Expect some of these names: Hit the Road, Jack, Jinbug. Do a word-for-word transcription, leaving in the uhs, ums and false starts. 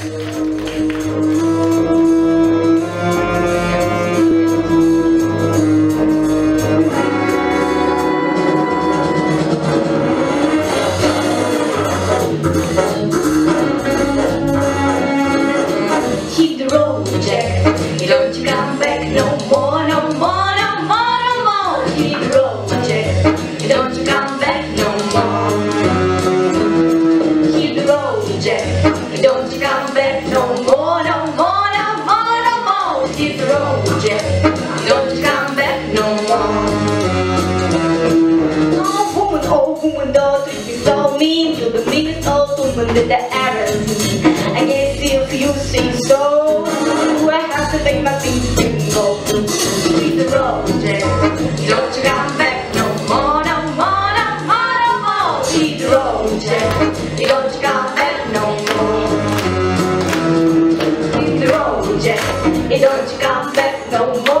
Hit the road, Jack, you don't you come back no more, no more, no more, no more. Hit the road, Jack, you don't you come back no more. Hit the road, Jack, you don't you come back no more, no more, no more, no more. Hit the road, Jack, you don't you come back no more. Oh woman, oh woman, don't treat me so mean, you're the meanest old woman that I ever seen. I guess if you think so, to make my feet and go. Hit the road, Jack, don't you come back no more, no more, no more, no more. Hit the road, Jack, don't you come back no more. Hit the road, Jack, don't you come back no more.